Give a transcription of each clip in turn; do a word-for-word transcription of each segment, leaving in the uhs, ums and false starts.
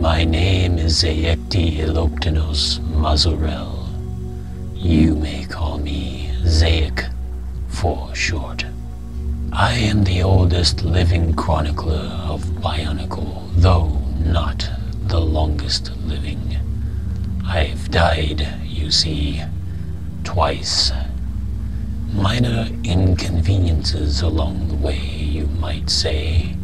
My name is Zeyek Eloptenos Mazurel. You may call me Zeyek for short. I am the oldest living chronicler of Bionicle, though not the longest living. I've died, you see, twice. Minor inconveniences along the way, you might say.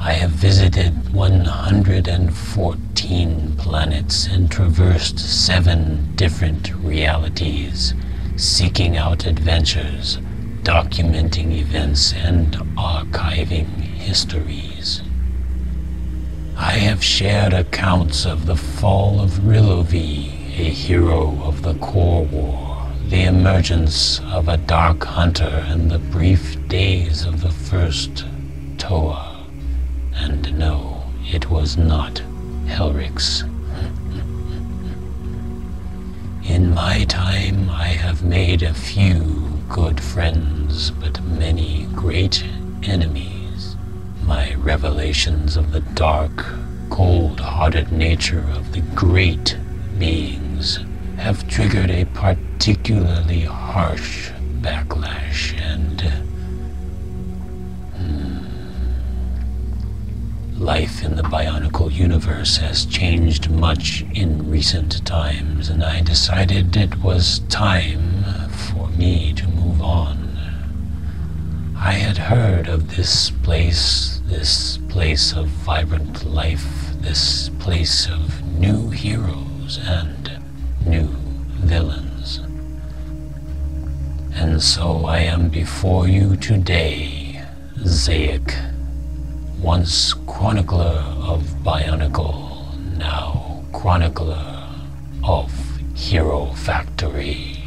I have visited one hundred fourteen planets and traversed seven different realities, seeking out adventures, documenting events, and archiving histories. I have shared accounts of the fall of Rilovi, a hero of the Core War, the emergence of a dark hunter, and the brief days of the first Toa. And no, it was not Helrix. In my time, I have made a few good friends, but many great enemies. My revelations of the dark, cold-hearted nature of the great beings have triggered a particularly harsh backlash, and life in the Bionicle universe has changed much in recent times, and I decided it was time for me to move on. I had heard of this place, this place of vibrant life, this place of new heroes and new villains. And so I am before you today, Zeyek. Once chronicler of Bionicle, now chronicler of Hero Factory.